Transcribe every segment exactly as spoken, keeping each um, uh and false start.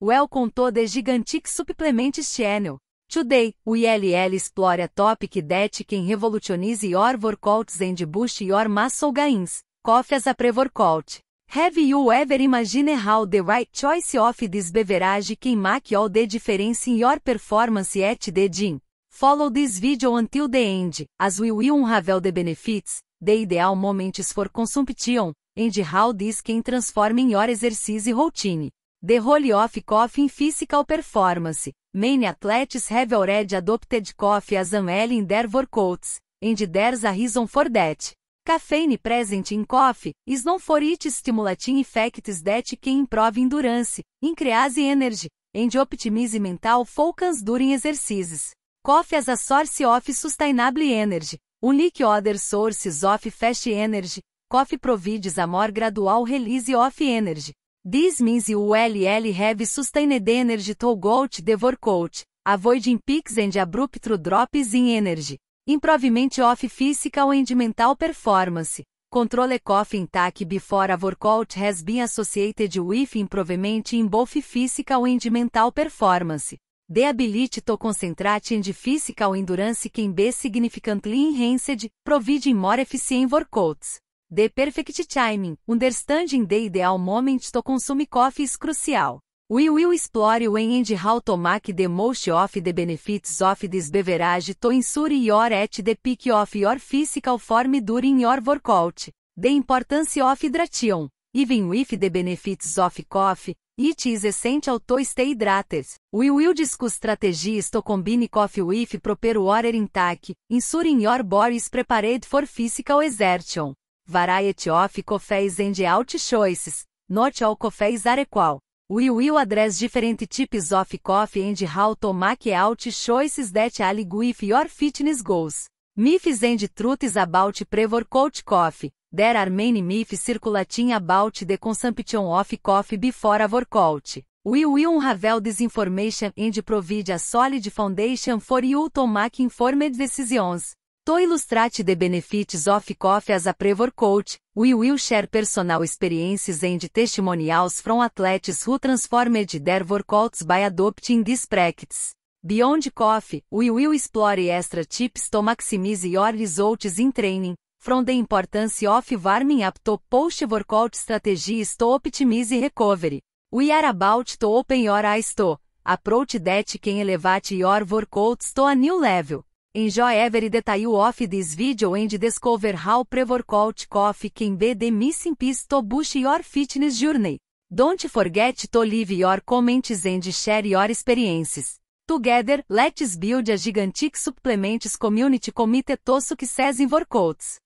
Welcome to the Gigantic Supplements channel. Today, we will explore a topic that can revolutionize your workouts and boost your muscle gains, coffee as a pre-workout. Have you ever imagined how the right choice of this beverage can make all the difference in your performance at the gym? Follow this video until the end, as we will unravel the benefits, the ideal moments for consumption, and how this can transform your exercise routine. The role of coffee in physical performance. Many athletes have already adopted coffee as an ally in their workouts, and there's a reason for that. Caffeine present in coffee is known for its stimulating effects that can improve endurance, increase energy, and optimize mental focus during exercises. Coffee as a source of sustainable energy. Unlike other sources of fast energy, coffee provides a more gradual release of energy. This means you will have sustained energy throughout the workout, avoiding peaks and abrupt drops in energy. Improvement of physical and mental performance. Control a coffee intake before a workout has been associated with improvement in both physical and mental performance. The ability to concentrate and physical endurance can be significantly enhanced, providing more efficient workouts. The perfect timing, understanding the ideal moment to consume coffee is crucial. We will explore when and how to make the most of the benefits of this beverage to ensure you're at the peak of your physical form during your workout. The importance of hydration. Even with the benefits of coffee, it is essential to stay hydrated. We will discuss strategies to combine coffee with proper water intake, ensuring your body is prepared for physical exertion. Variety of coffees and out choices. Not all coffees are equal. We will address different types of coffee and how to make out choices that align with your fitness goals. Myths and truths about pre-workout coffee. There are many myths circulating about the consumption of coffee before a workout. We will unravel this information and provide a solid foundation for you to make informed decisions. To illustrate the benefits of coffee as a pre-workout, we will share personal experiences and testimonials from athletes who transformed their workouts by adopting these practices. Beyond coffee, we will explore extra tips to maximize your results in training, from the importance of warming up to post-workout strategies to optimize recovery. We are about to open your eyes to approach that can elevate your workouts to a new level. Enjoy every detail of this video and discover how pre-workout coffee can be the missing piece to boost your fitness journey. Don't forget to leave your comments and share your experiences. Together, let's build a Gigantic Supplements community committed to success in workouts.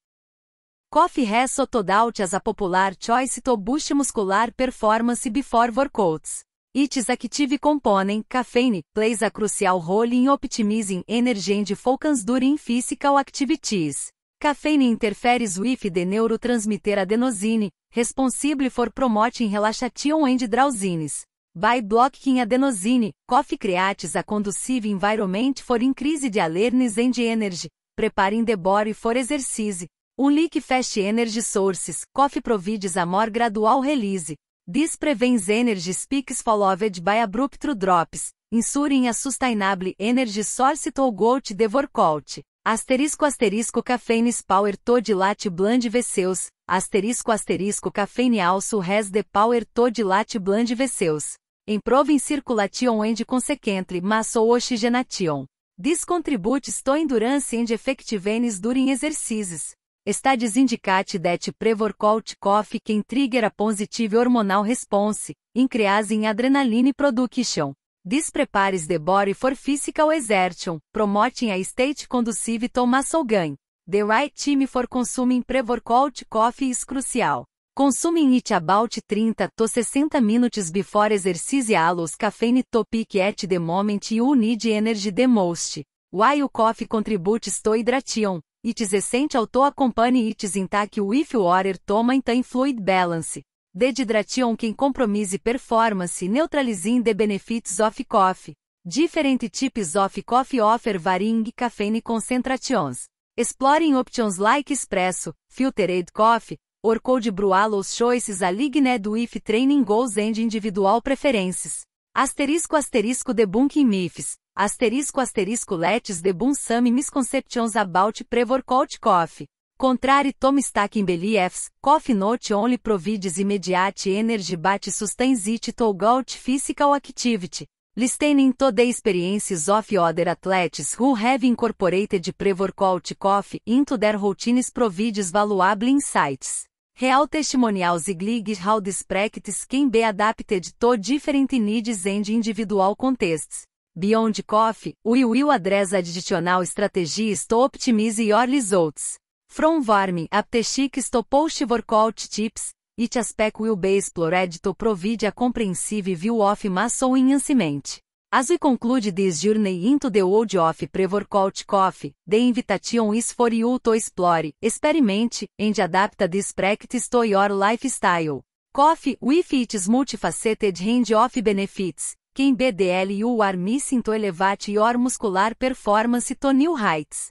Coffee has stood out as a popular choice to boost muscular performance before workouts. Its active component, caffeine, plays a crucial role in optimizing energy and focus during physical activities. Caffeine interferes with the neurotransmitter adenosine, responsible for promoting relaxation and drowsiness. By blocking adenosine, coffee creates a conducive environment for increased alertness and energy, preparing the body for exercise. Unlike fast energy sources, coffee provides a more gradual release. This prevents energy peaks followed by abrupt drops, ensuring a sustainable energy source throughout the workout. Asterisco asterisco caffeine's power to dilate blood vessels. Asterisco asterisco caffeine also has the power to dilate blood vessels, improving circulation and consequently muscle oxygenation. This contributes to endurance and effectiveness during exercises. Studies indicate that pre-workout coffee can trigger a positive hormonal response, increasing adrenaline production. This prepares the body for physical exertion, promoting a state conducive to muscle gain. The right time for consuming pre-workout coffee is crucial. Consuming it about thirty to sixty minutes before exercise allows caffeine to peak at the moment you need energy the most. While coffee contributes to hydration, it is essential to accompany its intake with water to maintain fluid balance. Dehydration can compromise performance, neutralizing the benefits of coffee. Different types of coffee offer varying caffeine concentrations. Exploring options like espresso, filtered coffee, or cold brew allows choices aligned with training goals and individual preferences. Asterisco asterisco debunking myths, asterisco asterisco let's debunk some misconceptions about pre-workout coffee. Contrary to mistaken beliefs, coffee not only provides immediate energy but sustains it to gout physical activity. Listening to the experiences of other athletes who have incorporated pre-workout coffee into their routines provides valuable insights. Real testimonials iglig how this practice can be adapted to different needs and individual contexts. Beyond coffee, we will address additional strategies to optimize your results. From warming up techniques to post-workout tips, each aspect will be explored to provide a comprehensive view of muscle enhancement. As we conclude this journey into the world of pre-workout coffee, the invitation is for you to explore, experiment, and adapt this practice to your lifestyle. Coffee, with its multifaceted range of benefits, can be the all you are missing to elevate your muscular performance to new heights.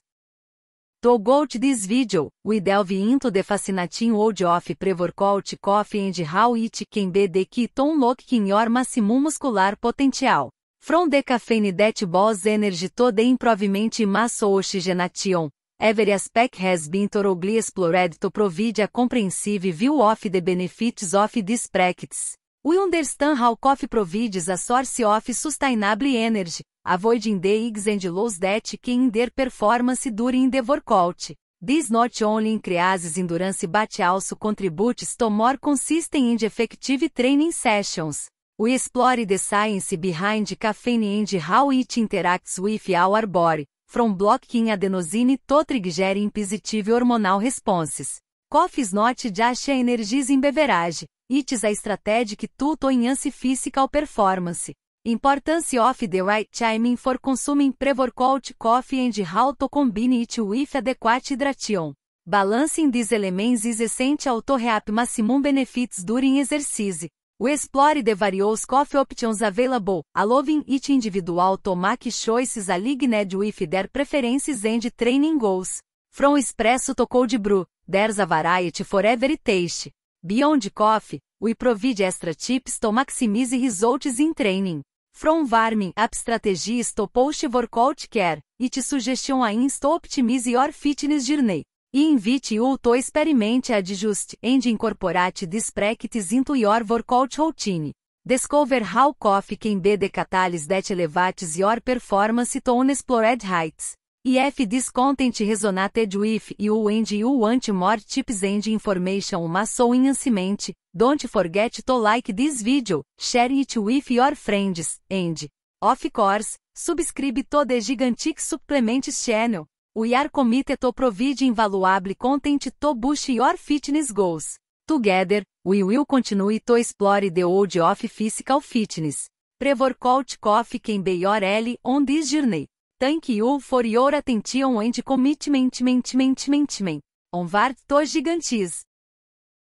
To go to this video, we delve into the fascinating world of pre-workout coffee and how it can be the key to unlocking your maximum muscular potential. From the caffeine that boosts energy to the improvement in muscle oxygenation, every aspect has been thoroughly explored to provide a comprehensive view of the benefits of this practice. We understand how coffee provides a source of sustainable energy, avoiding the highs and lows that can hinder performance during the workout. This not only increases endurance but also contributes to more consistent and effective training sessions. We explore the science behind caffeine and how it interacts with our body, from blocking adenosine to triggering positive hormonal responses. Coffee is not just an energizing beverage, it is a strategic tool to enhance physical performance. Importance of the right timing for consuming pre-workout coffee and how to combine it with adequate hydration. Balancing these elements is essential to reap maximum benefits during exercise. We explore the various coffee options available, allowing each individual to make choices aligned with their preferences and training goals. From espresso to cold brew, there's a variety for every taste. Beyond coffee, we provide extra tips to maximize results in training. From warming up strategies to post-workout care, it suggestions to optimize your fitness journey. E invite you to experiment, adjust, and incorporate this practice into your workout routine. Discover how coffee can be the catalyst that elevates your performance to unexplored heights. If this content resonated with you and you want more tips and information on muscle enhancement, don't forget to like this video, share it with your friends, and, of course, subscribe to the Gigantic Supplements channel. We are committed to providing valuable content to boost your fitness goals. Together, we will continue to explore the world of physical fitness. Pre-workout coffee can be your ally on this journey. Thank you for your attention and commitment. Onward to Gigantes.